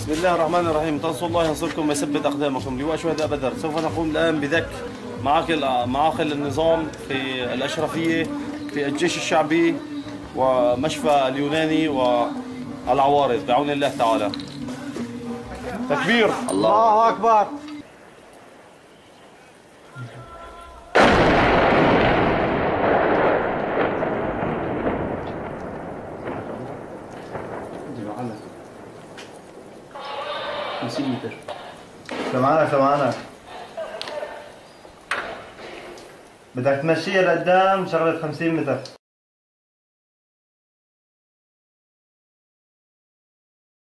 بسم الله الرحمن الرحيم. تنصر الله ينصركم ويثبت أقدامكم. لواء شهداء بدر. سوف نقوم الآن بذك معاقل النظام في الأشرفية في الجيش الشعبي ومشفى اليوناني والعوارض بعون الله تعالى. تكبير. الله أكبر. سمعانك بدك تمشيها لقدام شغلة 50 متر.